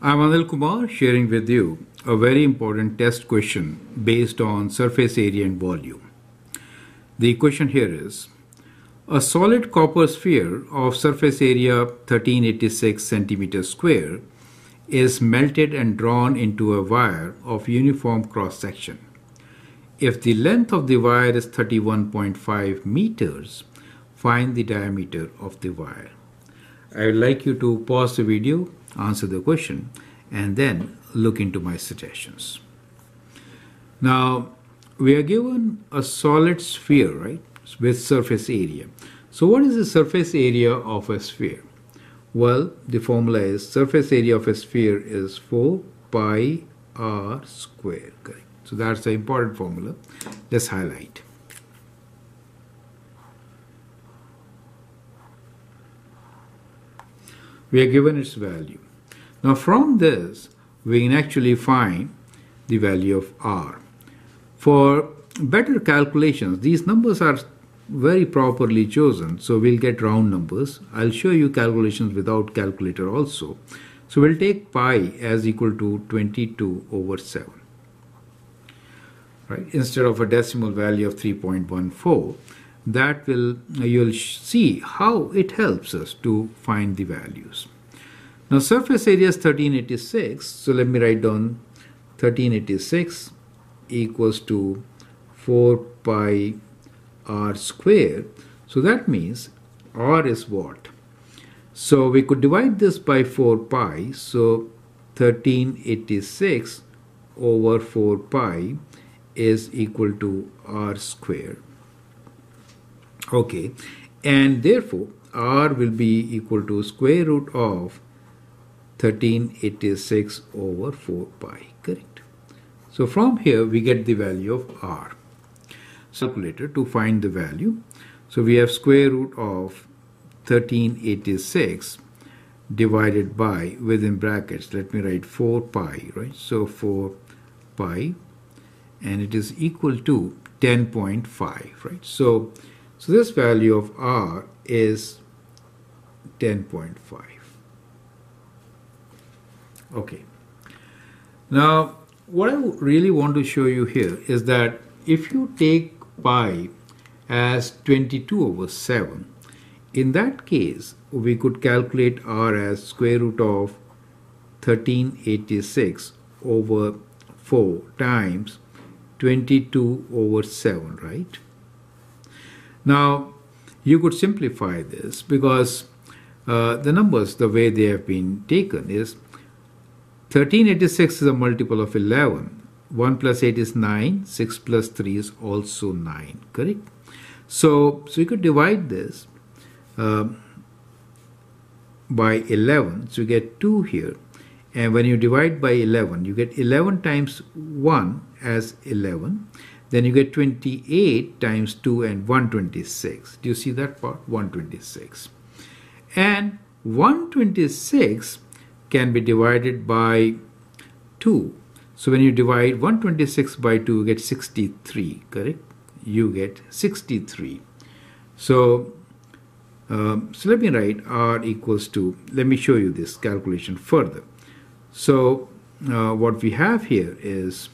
I'm Anil Kumar sharing with you a very important test question based on surface area and volume. The question here is, a solid copper sphere of surface area 1386 cm square is melted and drawn into a wire of uniform cross-section. If the length of the wire is 31.5 meters, find the diameter of the wire. I would like you to pause the video, answer the question, and then look into my suggestions. Now, we are given a solid sphere, right, with surface area. So what is the surface area of a sphere? Well, the formula is surface area of a sphere is 4 pi r square. Correct. So that's the important formula. Let's highlight. We are given its value. Now from this, we can actually find the value of r. For better calculations, these numbers are very properly chosen, so we'll get round numbers. I'll show you calculations without calculator also. So we'll take pi as equal to 22/7. Right? Instead of a decimal value of 3.14, you'll see how it helps us to find the values. Now surface area is 1386, so let me write down 1386 equals to 4 pi r square. So that means r is what? So we could divide this by 4 pi, so 1386/4 pi is equal to r square. Okay, and therefore r will be equal to square root of 1386/4 pi, correct? So from here we get the value of r. Calculator to find the value. So we have square root of 1386 divided by, within brackets, let me write 4 pi, right? So 4 pi, and it is equal to 10.5, right? So this value of r is 10.5. Okay. Now, what I really want to show you here is that if you take pi as 22/7, in that case, we could calculate r as square root of 1386/4 times 22/7, right? Now, you could simplify this because the numbers, the way they have been taken is 1386 is a multiple of 11. 1 plus 8 is 9. 6 plus 3 is also 9. Correct? So you could divide this by 11. So you get 2 here. And when you divide by 11, you get 11 times 1 as 11. Then you get 28 times 2 and 126. Do you see that part? 126. And 126 can be divided by 2. So when you divide 126 by 2, you get 63, correct? You get 63. So let me write r equals to, let me show you this calculation further. So what we have here is,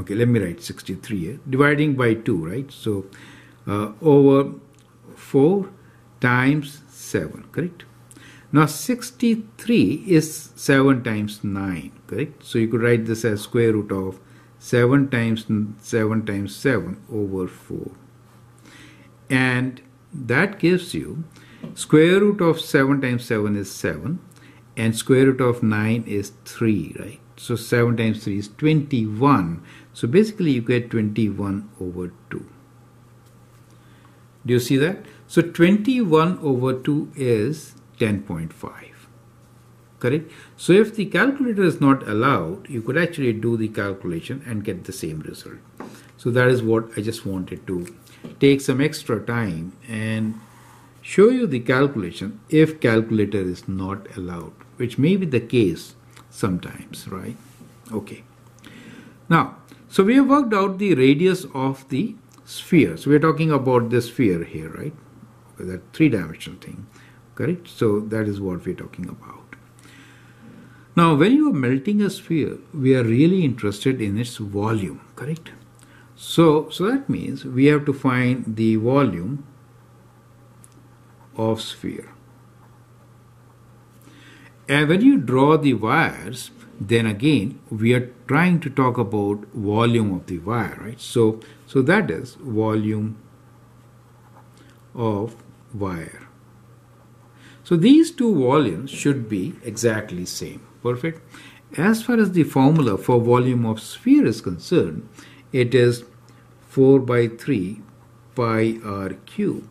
okay, let me write 63 here, dividing by 2, right? So over 4 times 7, correct? Now 63 is 7 times 9, correct? So you could write this as square root of 7 times 7 over 4. And that gives you square root of 7 times 7 is 7, and square root of 9 is 3, right? So 7 times 3 is 21. So basically you get 21/2. Do you see that? So 21/2 is 10.5, correct? So if the calculator is not allowed, you could actually do the calculation and get the same result. So that is what I just wanted to take some extra time and show you the calculation if calculator is not allowed, which may be the case sometimes, right? Okay. Now, so we have worked out the radius of the sphere. So we're talking about this sphere here, right? That three-dimensional thing. Correct? So that is what we're talking about. Now, when you are melting a sphere, we are really interested in its volume, correct? So that means we have to find the volume of sphere. And when you draw the wires, then again, we are trying to talk about volume of the wire, right? So that is volume of wire. So these two volumes should be exactly same. Perfect. As far as the formula for volume of sphere is concerned, it is 4 by 3 pi r cube.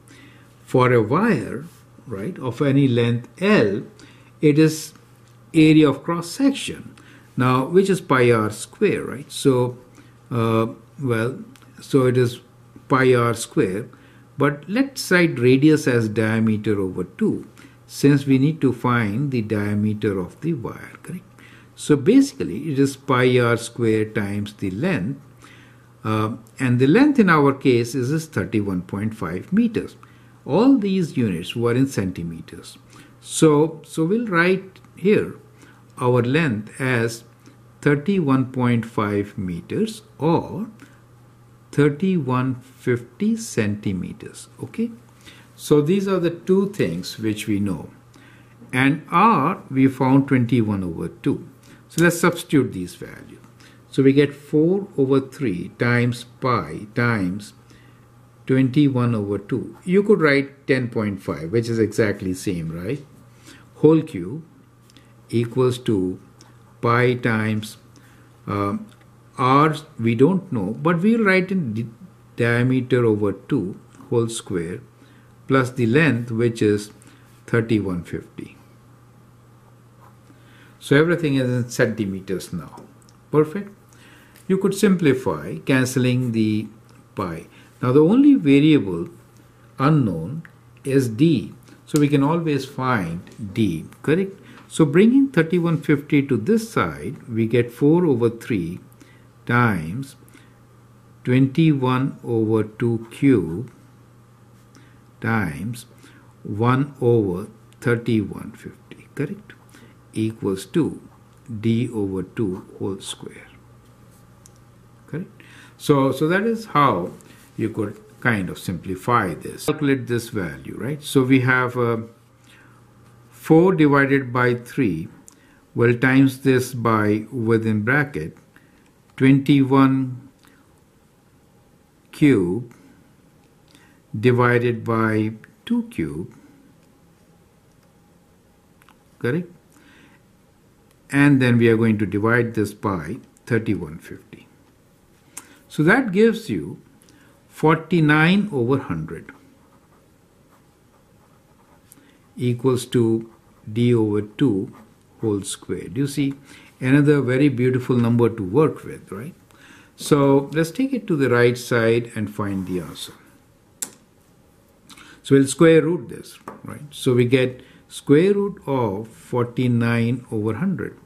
For a wire, right, of any length L, it is area of cross-section, now, which is pi r square, right? So it is pi r square, but let's write radius as diameter over 2, since we need to find the diameter of the wire, correct? So basically, it is pi r square times the length, and the length in our case is 31.5 meters. All these units were in centimeters. So we'll write here our length as 31.5 meters or 3150 centimeters, okay? So these are the two things which we know. And R, we found 21 over 2. So let's substitute these values. So we get 4 over 3 times pi times 21 over 2. You could write 10.5, which is exactly same, right? Whole cube equals to pi times r, we don't know, but we'll write in diameter over 2 whole square plus the length, which is 3150. So everything is in centimeters now. Perfect. You could simplify, cancelling the pi. Now the only variable unknown is d, so we can always find d, correct? So bringing 3150 to this side, we get 4 over 3 times 21 over 2 cube times 1 over 3150, correct? Equals to d over 2 whole square, correct? So that is how you could kind of simplify this. Calculate this value, right? So we have 4 divided by 3, well, times this by, within bracket, 21 cube divided by 2 cube, correct? And then we are going to divide this by 3150. So that gives you 49 over 100 equals to d over 2 whole square. Do you see? Another very beautiful number to work with, right? So let's take it to the right side and find the answer. So we'll square root this, right? So we get square root of 49 over 100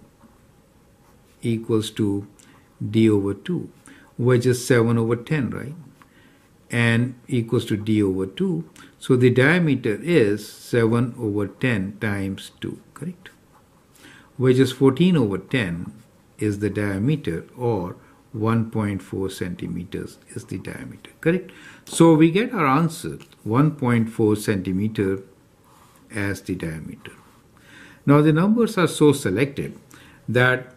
equals to d over 2, which is 7 over 10, right? And equals to d over 2. So the diameter is 7 over 10 times 2, correct? Which is 14 over 10 is the diameter, or 1.4 centimeters is the diameter, correct? So we get our answer 1.4 centimeter as the diameter. Now the numbers are so selected that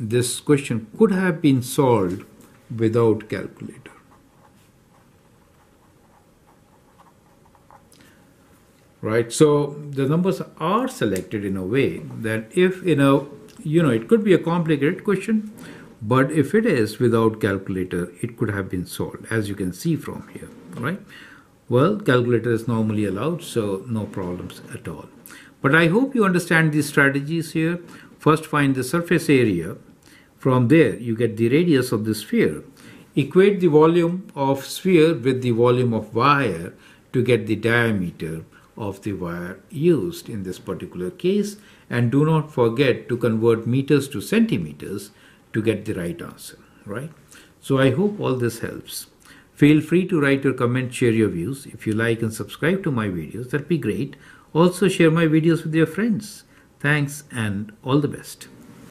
this question could have been solved without calculator. Right, so the numbers are selected in a way that if it could be a complicated question, but if it is without calculator, it could have been solved, as you can see from here, right? Well, calculator is normally allowed, so no problems at all. But I hope you understand these strategies here. First, find the surface area. From there, you get the radius of the sphere. Equate the volume of sphere with the volume of wire to get the diameter of the wire used in this particular case, and do not forget to convert meters to centimeters to get the right answer, right? So I hope all this helps. Feel free to write your comment, share your views. If you like and subscribe to my videos, that'd be great. Also share my videos with your friends. Thanks and all the best.